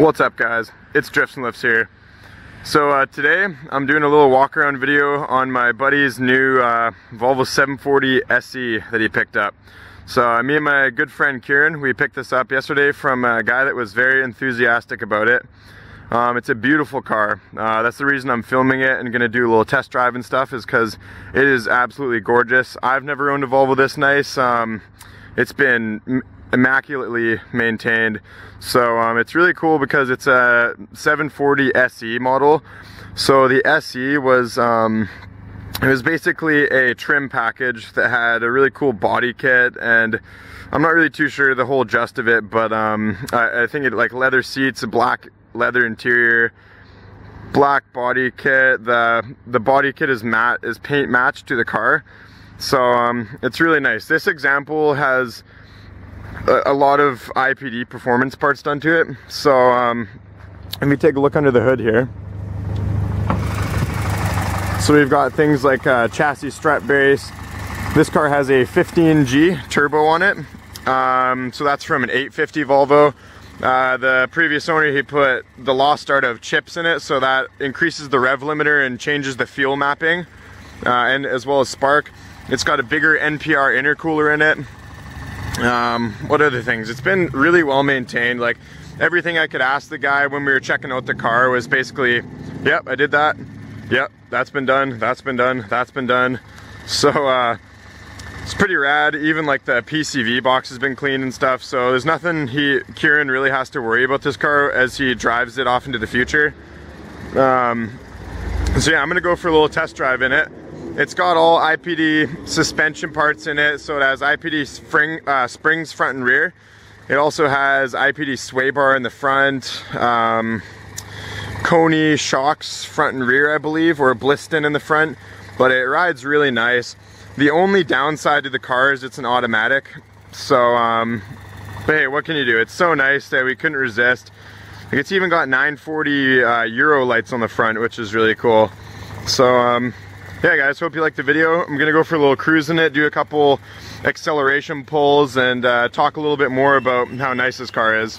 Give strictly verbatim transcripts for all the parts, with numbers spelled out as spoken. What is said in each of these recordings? What's up guys, it's Drifts and Lifts here. So uh, today I'm doing a little walk around video on my buddy's new uh, Volvo seven forty S E that he picked up. So uh, me and my good friend Kieran, we picked this up yesterday from a guy that was very enthusiastic about it. Um, it's a beautiful car. Uh, that's the reason I'm filming it and gonna do a little test drive and stuff, is because it is absolutely gorgeous. I've never owned a Volvo this nice. Um, it's been immaculately maintained. So um, it's really cool because it's a seven forty S E model. So the S E was um, it was basically a trim package that had a really cool body kit, and I'm not really too sure the whole gist of it, but um, I, I think it like leather seats, a black leather interior, black body kit. The the body kit is matte is paint matched to the car, so um, it's really nice. This example has a lot of I P D performance parts done to it. So um, let me take a look under the hood here. So we've got things like uh, chassis strut brace. This car has a fifteen G turbo on it. Um, so that's from an eight fifty Volvo. Uh, the previous owner, he put the lost art of chips in it, so that increases the rev limiter and changes the fuel mapping, uh, and as well as spark. It's got a bigger N P R intercooler in it. Um, what other things? It's been really well maintained. Like, everything I could ask the guy when we were checking out the car was basically, yep, I did that. Yep, that's been done. That's been done. That's been done. So uh, it's pretty rad. Even like the P C V box has been cleaned and stuff. So there's nothing he, Kieran really has to worry about this car as he drives it off into the future. Um, so yeah, I'm gonna go for a little test drive in it. It's got all I P D suspension parts in it, so it has I P D spring, uh, springs front and rear. It also has I P D sway bar in the front, um, Koni shocks front and rear, I believe, or a Bilstein in the front, but it rides really nice. The only downside to the car is it's an automatic, so, um, but hey, what can you do? It's so nice that we couldn't resist. Like, it's even got nine forty uh, Euro lights on the front, which is really cool. So, um... yeah guys, hope you liked the video. I'm gonna go for a little cruise in it, do a couple acceleration pulls, and uh, talk a little bit more about how nice this car is.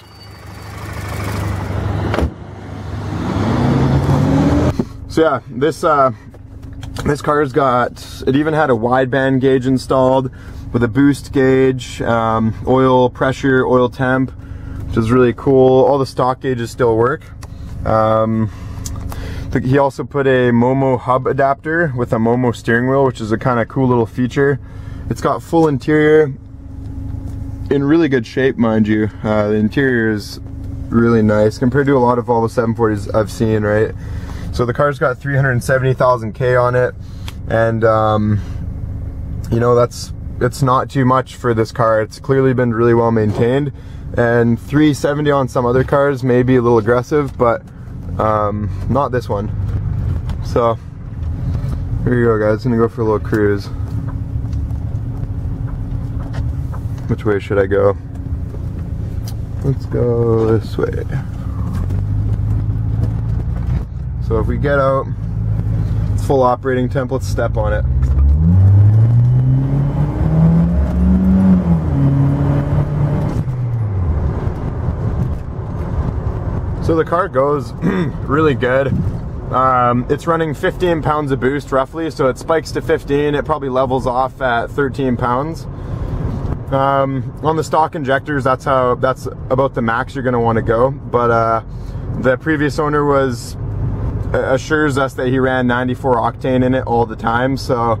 So yeah, this uh, this car's got, it even had a wideband gauge installed with a boost gauge, um, oil pressure, oil temp, which is really cool. All the stock gauges still work. Um, He also put a Momo hub adapter with a Momo steering wheel, which is a kind of cool little feature. It's got full interior, in really good shape, mind you. Uh, the interior is really nice compared to a lot of Volvo seven forties I've seen, right? So the car's got three hundred seventy thousand K on it, and um, you know, that's it's not too much for this car. It's clearly been really well maintained, and three seventy on some other cars may be a little aggressive, but um not this one. So here you go guys, I'm gonna go for a little cruise. Which way should I go? Let's go this way. So if we get out, it's full operating temp, let's step on it. So the car goes really good. Um, it's running fifteen pounds of boost roughly, so it spikes to fifteen, it probably levels off at thirteen pounds. Um, on the stock injectors, that's how that's about the max you're gonna wanna go, but uh, the previous owner was uh, assures us that he ran ninety-four octane in it all the time, so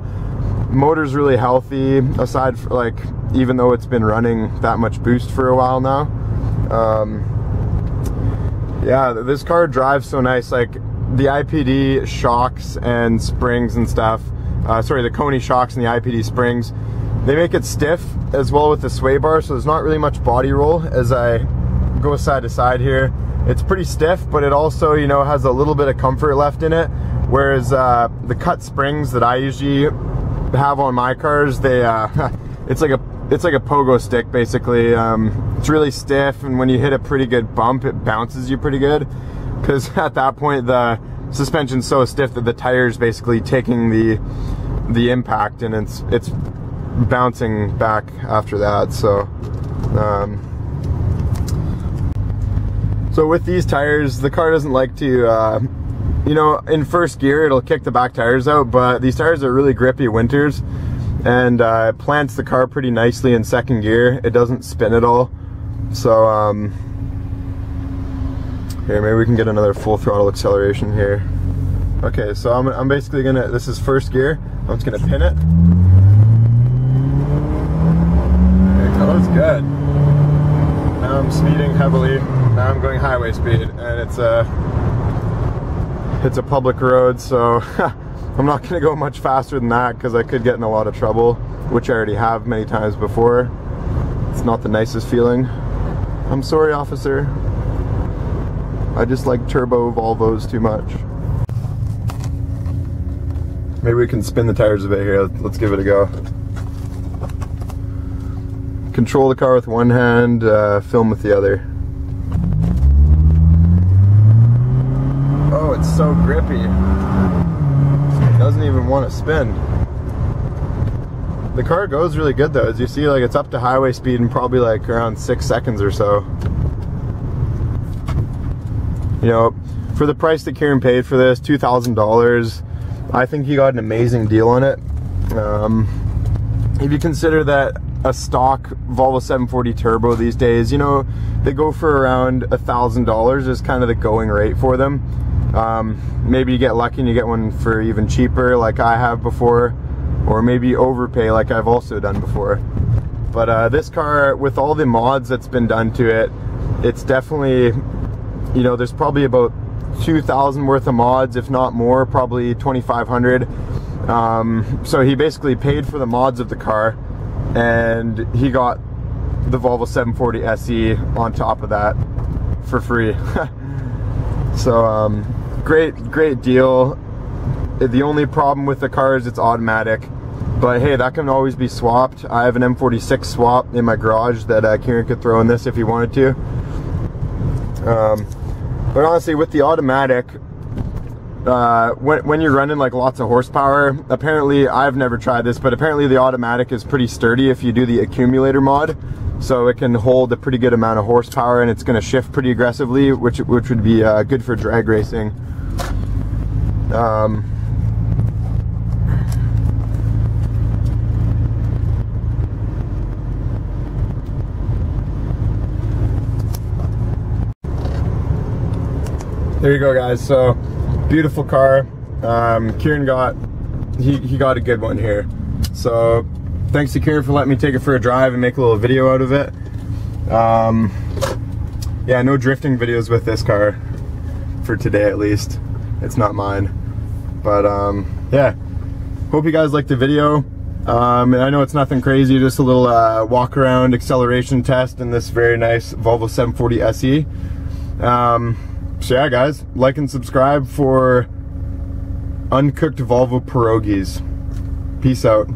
motor's really healthy, aside for like, even though it's been running that much boost for a while now. Um, Yeah, this car drives so nice. Like, the I P D shocks and springs and stuff, uh, sorry, the Koni shocks and the I P D springs, they make it stiff as well with the sway bar, so there's not really much body roll as I go side to side here. It's pretty stiff, but it also, you know, has a little bit of comfort left in it, whereas uh, the cut springs that I usually have on my cars, they, uh, it's like a It's like a pogo stick, basically. Um, it's really stiff, and when you hit a pretty good bump, it bounces you pretty good, because at that point the suspension's so stiff that the tire's basically taking the the impact, and it's it's bouncing back after that. So um, So with these tires, the car doesn't like to, uh, you know, in first gear it'll kick the back tires out, but these tires are really grippy winters, and uh, it plants the car pretty nicely in second gear. It doesn't spin at all. So um, here, maybe we can get another full throttle acceleration here. Okay, so I'm, I'm basically gonna, this is first gear, I'm just gonna pin it. Okay, that was good. Now I'm speeding heavily, now I'm going highway speed, and it's a, it's a public road, so I'm not gonna go much faster than that because I could get in a lot of trouble, which I already have many times before. It's not the nicest feeling. I'm sorry, officer. I just like turbo Volvos too much. Maybe we can spin the tires a bit here. Let's give it a go. Control the car with one hand, uh, film with the other. Oh, it's so grippy. It doesn't even want to spin. The car goes really good though. As you see, like, it's up to highway speed in probably like around six seconds or so. You know, for the price that Kieran paid for this, two thousand dollars, I think he got an amazing deal on it. Um, if you consider that a stock Volvo seven forty Turbo these days, you know, they go for around a thousand dollars, is kind of the going rate for them. Um, maybe you get lucky and you get one for even cheaper like I have before, or maybe you overpay like I've also done before. But uh, this car, with all the mods that's been done to it, it's definitely, you know, there's probably about two thousand worth of mods, if not more, probably twenty-five hundred. Um, so he basically paid for the mods of the car, and he got the Volvo seven forty S E on top of that for free. So um, great, great deal. The only problem with the car is it's automatic, but hey, that can always be swapped. I have an M forty-six swap in my garage that uh, Kieran could throw in this if he wanted to. Um, But honestly, with the automatic, uh, when, when you're running like lots of horsepower, apparently, I've never tried this, but apparently the automatic is pretty sturdy if you do the accumulator mod. So it can hold a pretty good amount of horsepower, and it's going to shift pretty aggressively, which, which would be uh, good for drag racing. Um, There you go, guys. So, beautiful car. Um, Kieran got, he, he got a good one here. So, thanks to Kieran for letting me take it for a drive and make a little video out of it. Um, yeah, no drifting videos with this car, for today at least. It's not mine. But, um, yeah. Hope you guys liked the video. Um, and I know it's nothing crazy, just a little uh, walk around acceleration test in this very nice Volvo seven forty S E. Um, So yeah, guys, like and subscribe for uncooked Volvo pierogies. Peace out.